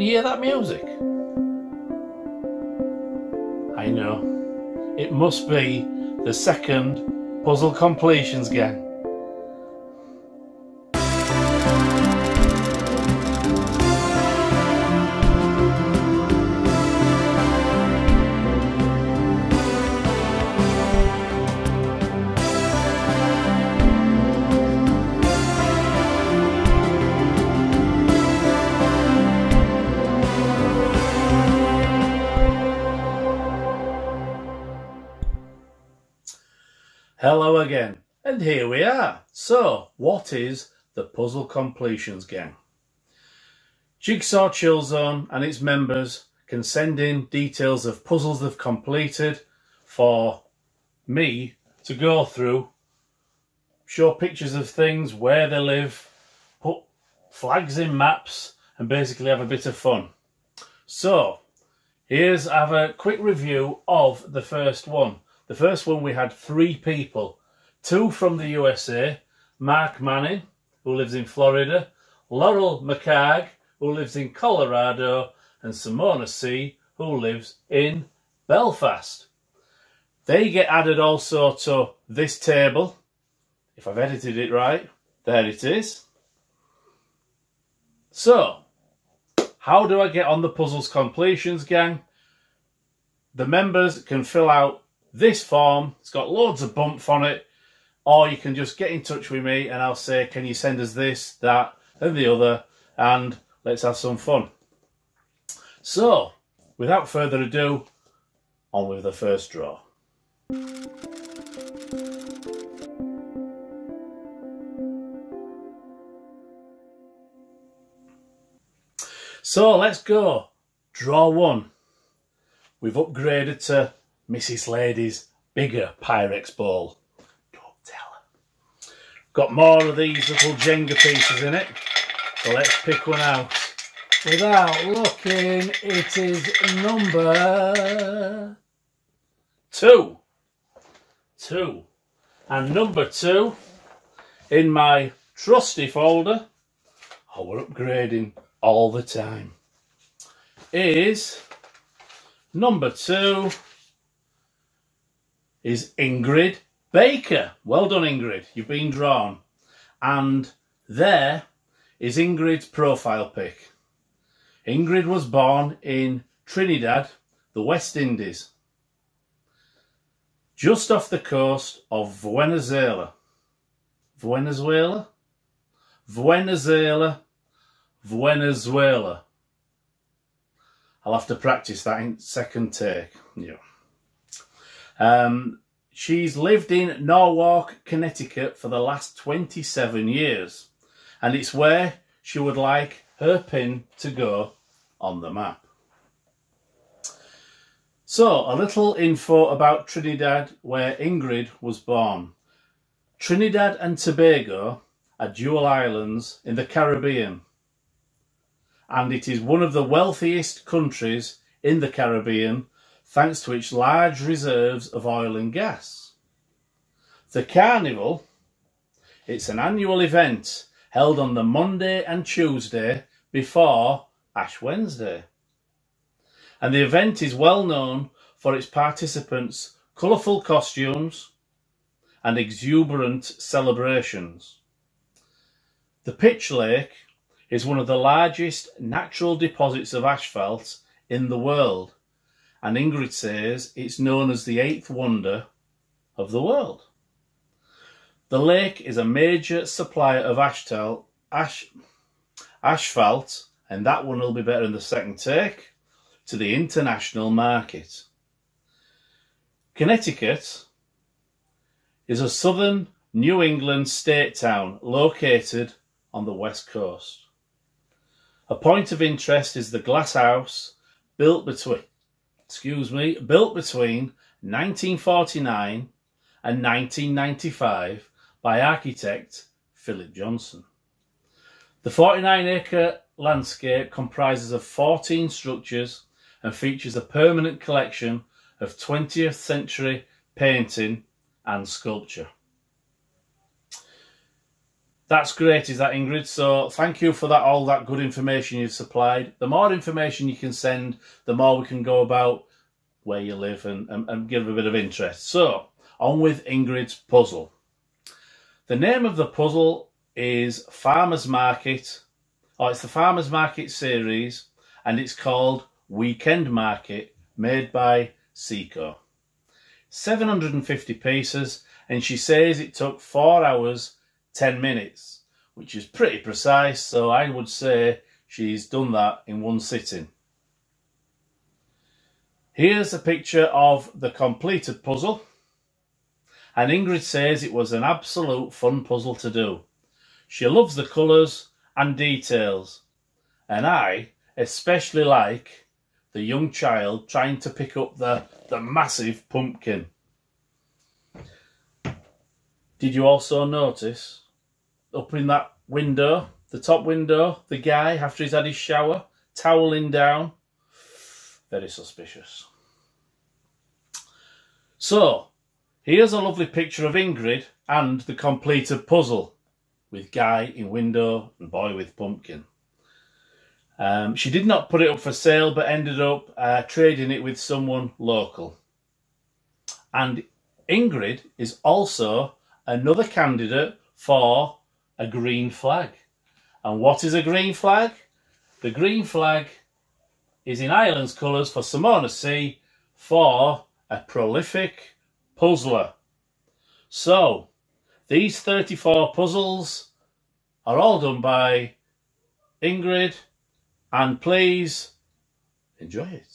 can hear that music. I know. It must be the second Puzzle Completions Gang. Hello again, and here we are. So, what is the Puzzle Completions Gang? Jigsaw Chill Zone and its members can send in details of puzzles they've completed for me to go through, show pictures of things, where they live, put flags in maps, and basically have a bit of fun. So, here's a quick review of the first one. The first one we had 3 people, 2 from the USA, Mark Manning, who lives in Florida, Laurel McHargue, who lives in Colorado, and Simona C, who lives in Belfast. They get added also to this table. If I've edited it right, there it is. So, how do I get on the Puzzles Completions Gang? The members can fill out this form. It's got loads of bump on it, or you can just get in touch with me and I'll say, can you send us this, that and the other, and let's have some fun. So without further ado, on with the first draw. So let's go. Draw 1. We've upgraded to Mrs. Lady's bigger Pyrex ball. Don't tell her. Got more of these little Jenga pieces in it. So let's pick one out. Without looking, it is number 2. 2. And number 2 in my trusty folder, oh, we're upgrading all the time, is number 2. Is Ingrid Baker. Well done, Ingrid. You've been drawn. And there is Ingrid's profile pic. Ingrid was born in Trinidad, the West Indies, just off the coast of Venezuela. Venezuela? Venezuela. Venezuela. I'll have to practice that in second take. Yeah. She's lived in Norwalk, Connecticut for the last 27 years, and it's where she would like her pin to go on the map. So, a little info about Trinidad, where Ingrid was born. Trinidad and Tobago are dual islands in the Caribbean, and it is one of the wealthiest countries in the Caribbean, thanks to its large reserves of oil and gas. The Carnival, it's an annual event held on the Monday and Tuesday before Ash Wednesday. And the event is well known for its participants' colourful costumes and exuberant celebrations. The Pitch Lake is one of the largest natural deposits of asphalt in the world. And Ingrid says it's known as the 8th wonder of the world. The lake is a major supplier of asphalt, and that one will be better in the second take, to the international market. Connecticut is a southern New England state town located on the west coast. A point of interest is the glass house built between 1949 and 1995 by architect Philip Johnson. The 49-acre landscape comprises of 14 structures and features a permanent collection of 20th century painting and sculpture. That's great, is that, Ingrid? So thank you for that, all that good information you've supplied. The more information you can send, the more we can go about where you live and give a bit of interest. So on with Ingrid's puzzle. The name of the puzzle is Farmer's Market, or it's the Farmer's Market series, and it's called Weekend Market, made by Seaco. 750 pieces, and she says it took 4 hours 10 minutes, which is pretty precise, so I would say she's done that in one sitting. Here's a picture of the completed puzzle, and Ingrid says it was an absolute fun puzzle to do. She loves the colours and details, and I especially like the young child trying to pick up the massive pumpkin. Did you also notice up in that window, the top window, the guy after he's had his shower, toweling down? Very suspicious. So, here's a lovely picture of Ingrid and the completed puzzle with guy in window and boy with pumpkin. She did not put it up for sale, but ended up trading it with someone local. And Ingrid is also another candidate for a green flag. And what is a green flag? The green flag is in Ireland's colours for Simona C, for a prolific puzzler. So these 34 puzzles are all done by Ingrid, and please enjoy it.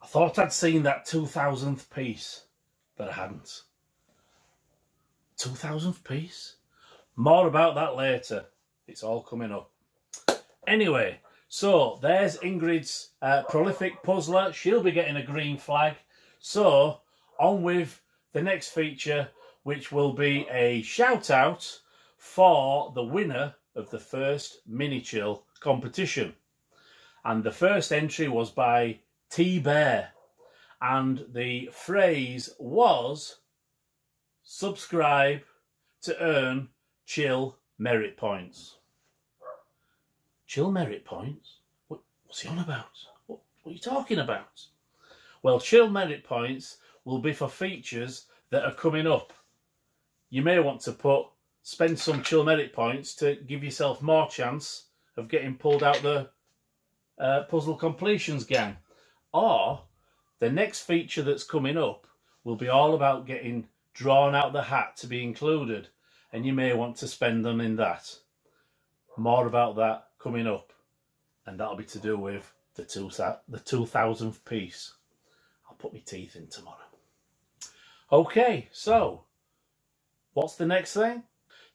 I thought I'd seen that 2000th piece, but I hadn't. 2000th piece? More about that later. It's all coming up. Anyway, so there's Ingrid's prolific puzzler. She'll be getting a green flag. So on with the next feature, which will be a shout out for the winner of the first mini chill competition. And the first entry was by T Bear, and the phrase was subscribe to earn chill merit points. Chill merit points? What's he on about? What are you talking about? Well, chill merit points will be for features that are coming up. You may want to spend some chill merit points to give yourself more chance of getting pulled out the Puzzle Completions Gang. Or the next feature that's coming up will be all about getting drawn out the hat to be included, and you may want to spend them in that. More about that coming up, and that'll be to do with the 2,000th piece. I'll put my teeth in tomorrow. Okay, so what's the next thing?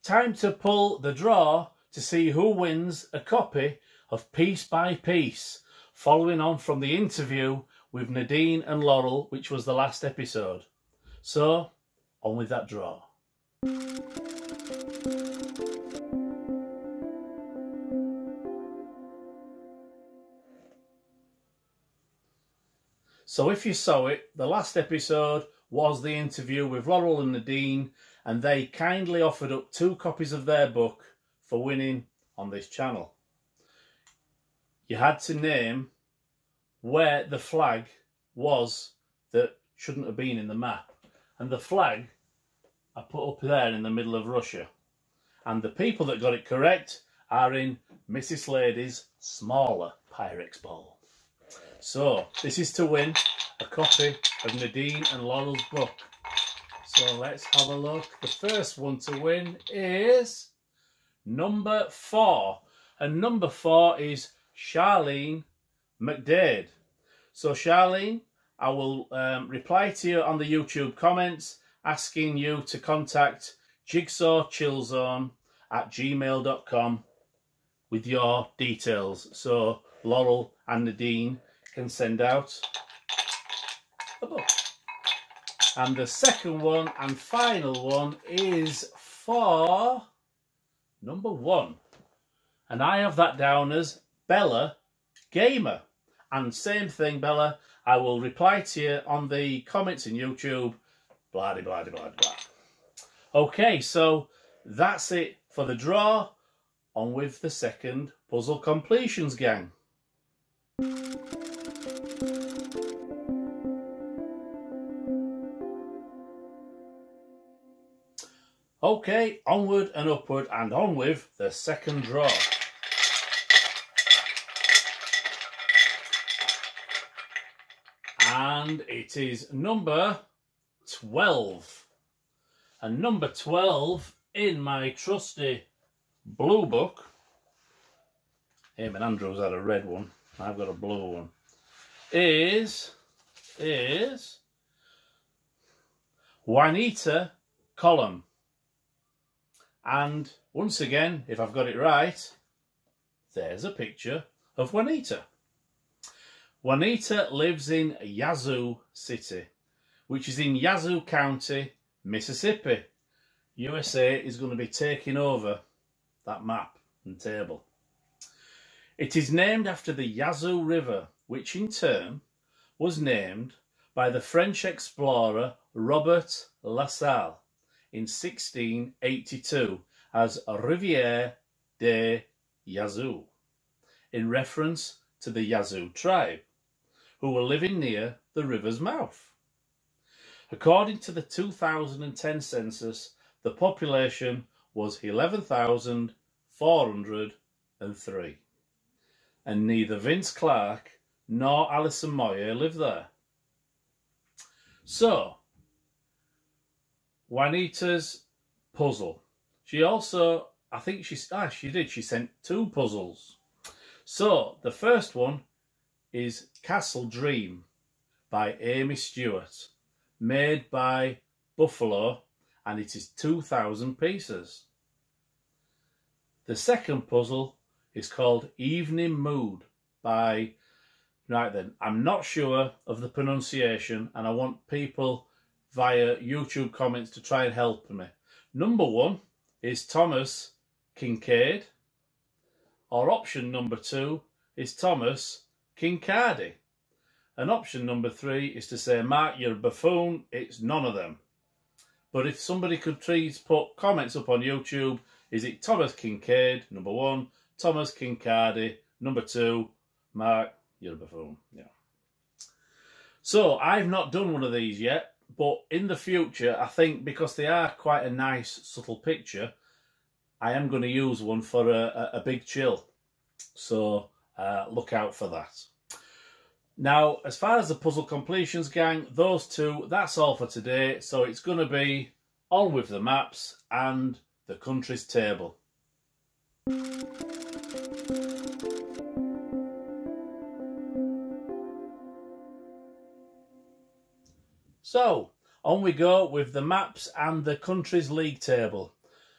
Time to pull the draw to see who wins a copy of Piece by Piece, following on from the interview with Nadine and Laurel, which was the last episode. So, on with that draw. So if you saw it, the last episode was the interview with Laurel and Nadine, and they kindly offered up 2 copies of their book for winning on this channel. You had to name where the flag was that shouldn't have been in the map. And the flag I put up there in the middle of Russia. And the people that got it correct are in Mrs. Lady's smaller Pyrex bowl. So this is to win a copy of Nadine and Laurel's book. So let's have a look. The first one to win is number 4. And number 4 is Charlene McDade. So Charlene, I will reply to you on the YouTube comments asking you to contact jigsawchillzone@gmail.com with your details, so Laurel and Nadine can send out a book. And the second one and final one is for number 1, and I have that down as Bella Gamer. And same thing, Bella, I will reply to you on the comments in YouTube. Blah, de, blah, de, blah, de, blah. Okay, so that's it for the draw. On with the second Puzzle Completions Gang. Okay, onward and upward, and on with the second draw. And it is number 12. And number 12 in my trusty blue book. Him and Andrew's had a red one. I've got a blue one. Is Juanita Column. And once again, if I've got it right, there's a picture of Juanita. Juanita lives in Yazoo City, which is in Yazoo County, Mississippi. USA is going to be taking over that map and table. It is named after the Yazoo River, which in turn was named by the French explorer Robert LaSalle in 1682 as Rivière des Yazoo, in reference to the Yazoo tribe, who were living near the river's mouth. According to the 2010 census, the population was 11,403, and neither Vince Clark nor Alison Moyer lived there. So, Juanita's puzzle. She also, I think she sent 2 puzzles. So, the first one is Castle Dream by Amy Stewart, made by Buffalo, and it is 2,000 pieces. The second puzzle is called Evening Mood by, right then, I'm not sure of the pronunciation, and I want people via YouTube comments to try and help me. Number 1 is Thomas Kincaid. Or option number 2 is Thomas Kincardi. And option number 3 is to say, Mark, you're a buffoon. It's none of them. But if somebody could please put comments up on YouTube, is it Thomas Kincaid, number 1, Thomas Kincardi, number 2, Mark, you're a buffoon. Yeah. So I've not done one of these yet, but in the future, I think because they are quite a nice, subtle picture, I am going to use one for a big chill. So look out for that. Now, as far as the Puzzle Completions Gang, those two, that's all for today. So it's going to be on with the maps and the country's table. So, on we go with the maps and the country's league table.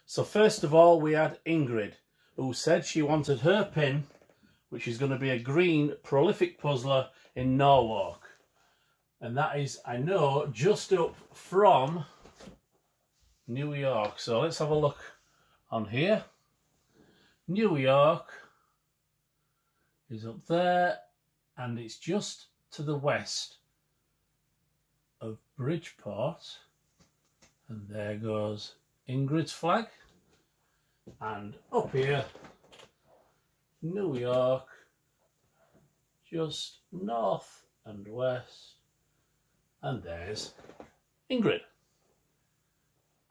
So first of all, we had Ingrid, who said she wanted her pin, which is going to be a green prolific puzzler in Norwalk. And that is, I know, just up from New York. So let's have a look on here. New York is up there, and it's just to the west of Bridgeport, and there goes Ingrid's flag. And up here, New York, just north and west, and there's Ingrid.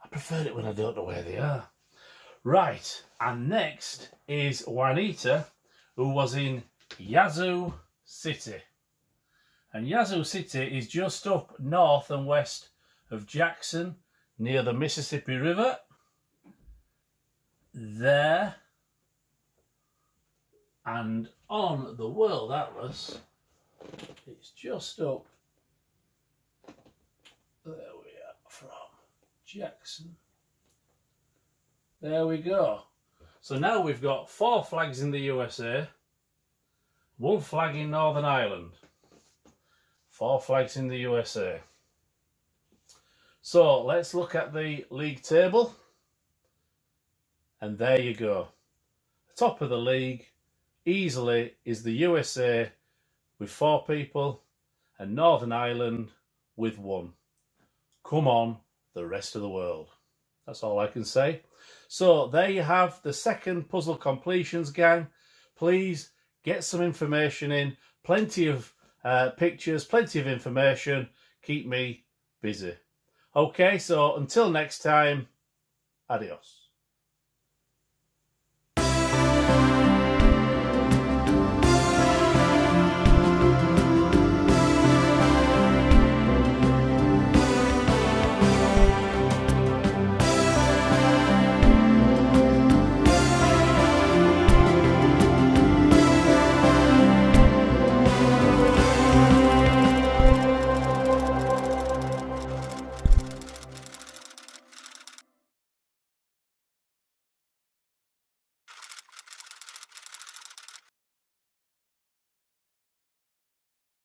I prefer it when I don't know where they are. Right, and next is Juanita, who was in Yazoo City. And Yazoo City is just up north and west of Jackson, near the Mississippi River. There. And on the World Atlas, it's just up. There we are, from Jackson. There we go. So now we've got 4 flags in the USA, 1 flag in Northern Ireland. 4 flags in the USA. So let's look at the league table. And there you go. The top of the league easily is the USA with 4 people and Northern Ireland with 1. Come on, the rest of the world. That's all I can say. So there you have the second Puzzle Completions Gang. Please get some information in. Plenty of pictures, plenty of information. Keep me busy. Okay, so until next time, adios.